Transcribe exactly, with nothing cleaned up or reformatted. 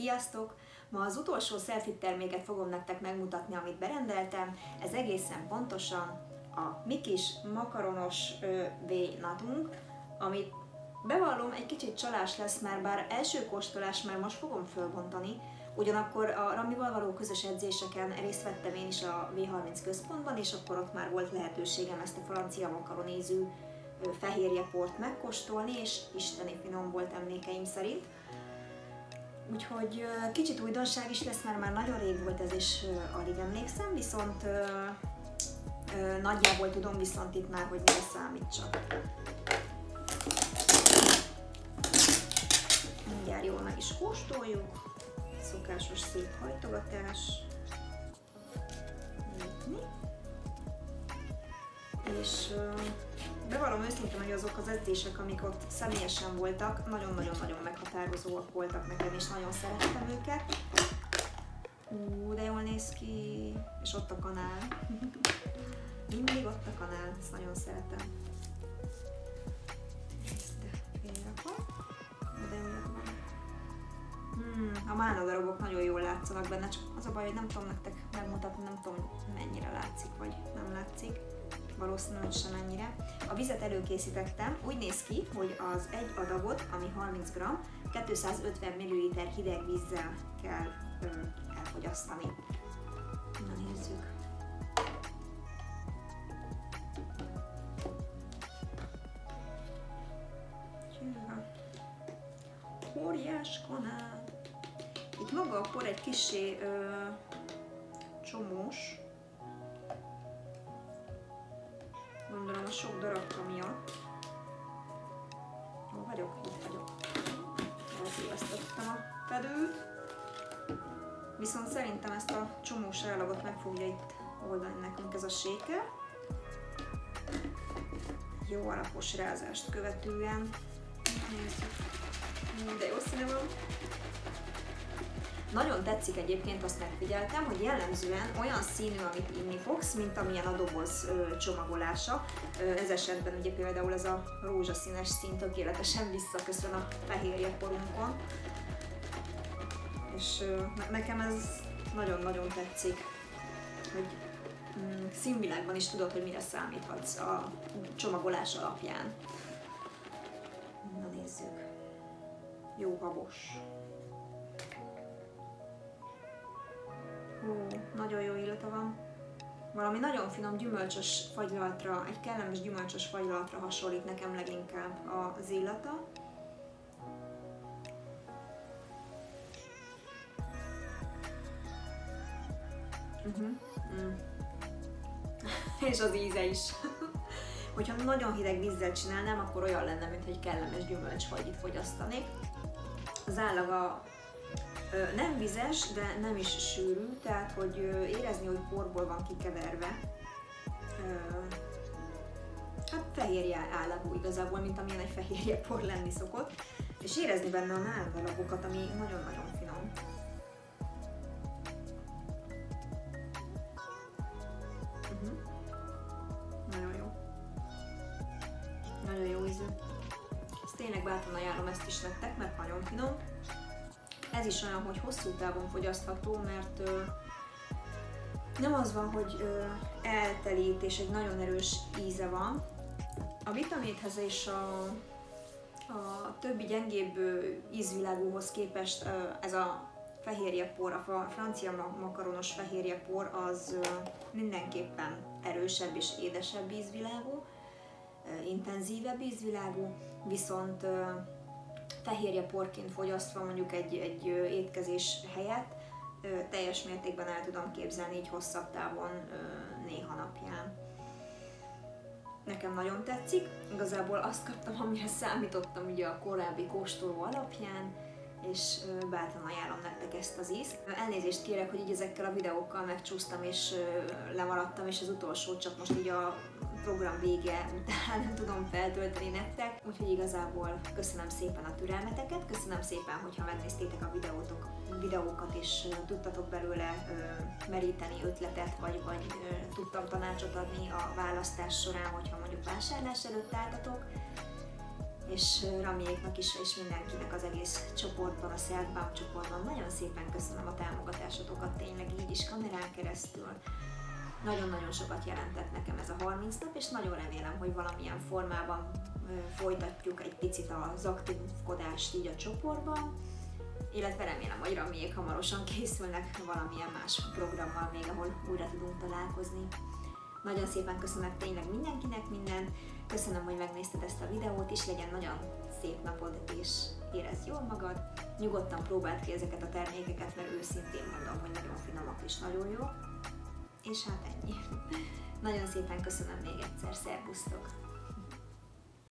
Sziasztok! Ma az utolsó selfie terméket fogom nektek megmutatni, amit berendeltem. Ez egészen pontosan a mi kis makaronos Whey Notunk, amit bevallom, egy kicsit csalás lesz már, bár első kóstolás már most fogom fölbontani. Ugyanakkor a Ramival való közös edzéseken részt vettem én is a V harminc központban, és akkor ott már volt lehetőségem ezt a francia makaronézű fehérjeport megkóstolni, és isteni finom volt emlékeim szerint. Úgyhogy kicsit újdonság is lesz, mert már nagyon rég volt ez, és alig emlékszem, viszont ö, ö, nagyjából tudom viszont itt már, hogy mire számítsak. Mindjárt jól meg is kóstoljuk. Szokásos szép hajtogatás. Nyitni. És ö, bevallom őszintén, hogy azok az edzések, amik ott személyesen voltak, nagyon-nagyon-nagyon meghatározóak voltak nekem, és nagyon szerettem őket. Ú, de jól néz ki, és ott a kanál. Mindig ott a kanál, ezt nagyon szeretem. Ezt félrakom. De jól van. Hmm, a mánadarabok nagyon jól látszanak benne, csak az a baj, hogy nem tudom nektek megmutatni, nem tudom mennyire látszik, vagy nem látszik. Valószínűleg sem ennyire. A vizet előkészítettem, úgy néz ki, hogy az egy adagot, ami harminc gramm, kétszázötven milliliter hideg vízzel kell ö, elfogyasztani. Na nézzük. Óriás kanál. Itt maga a por egy kissé ö, csomós. Gondolom a sok darabka miatt. Hol vagyok? Itt vagyok. Eltévesztettem a fedőt. Viszont szerintem ezt a csomós állagot meg fogja itt oldani nekünk ez a séker. Jó alapos rázást követően. Nézzük. De jó színe van. Nagyon tetszik egyébként, azt megfigyeltem, hogy jellemzően olyan színű, amit inni fogsz, mint amilyen a doboz csomagolása. Ez esetben ugye például ez a rózsaszínes szín tökéletesen visszaköszön a fehérje porunkon. És nekem ez nagyon-nagyon tetszik, hogy színvilágban is tudod, hogy mire számíthatsz a csomagolás alapján. Na nézzük. Jó habos. Hú, nagyon jó illata van. Valami nagyon finom gyümölcsös fagylaltra, egy kellemes gyümölcsös fagylaltra hasonlít nekem leginkább az illata. Uh-huh. mm. És az íze is. Hogyha nagyon hideg vízzel csinálnám, akkor olyan lenne, mint egy kellemes gyümölcsfagyit fogyasztanék. Az állaga nem vizes, de nem is sűrű, tehát hogy érezni, hogy porból van kikeverve. Hát fehérje állagú igazából, mint amilyen egy fehérje por lenni szokott. És érezni benne a náldalagokat, ami nagyon-nagyon finom. Uh-huh. Nagyon jó. Nagyon jó ízű. Ezt tényleg bátran ajánlom ezt is nektek, mert nagyon finom. Ez is olyan, hogy hosszú távon fogyasztható, mert ö, nem az van, hogy ö, eltelít és egy nagyon erős íze van. A vitaminhez és a, a többi gyengébb ö, ízvilágúhoz képest ö, ez a fehérjepor, a francia makaronos fehérjepor az ö, mindenképpen erősebb és édesebb ízvilágú, ö, intenzívebb ízvilágú, viszont ö, fehérjeporként fogyasztva mondjuk egy, egy étkezés helyett teljes mértékben el tudom képzelni így hosszabb távon néha napján. Nekem nagyon tetszik, igazából azt kaptam, amire számítottam ugye a korábbi kóstoló alapján, és bátran ajánlom nektek ezt az ízt. Elnézést kérek, hogy így ezekkel a videókkal megcsúsztam és lemaradtam, és az utolsó csak most így a program vége után nem tudom feltölteni nektek, úgyhogy igazából köszönöm szépen a türelmeteket, köszönöm szépen, hogyha megnéztétek a videótok, videókat, és tudtatok belőle ö, meríteni ötletet, vagy, vagy ö, tudtam tanácsot adni a választás során, hogyha mondjuk vásárlás előtt álltatok. és Ramiéknak is, és mindenkinek az egész csoportban, a SelfBump csoportban. Nagyon szépen köszönöm a támogatásotokat, tényleg így is kamerán keresztül. Nagyon-nagyon sokat jelentett nekem ez a harminc nap, és nagyon remélem, hogy valamilyen formában folytatjuk egy picit az aktivkodást így a csoportban, illetve remélem, hogy Ramiék hamarosan készülnek valamilyen más programmal még, ahol újra tudunk találkozni. Nagyon szépen köszönöm tényleg mindenkinek mindent, köszönöm, hogy megnézted ezt a videót is, legyen nagyon szép napod, és érezd jól magad. Nyugodtan próbáld ki ezeket a termékeket, mert őszintén mondom, hogy nagyon finomak és nagyon jó. És hát ennyi. Nagyon szépen köszönöm még egyszer, szervusztok!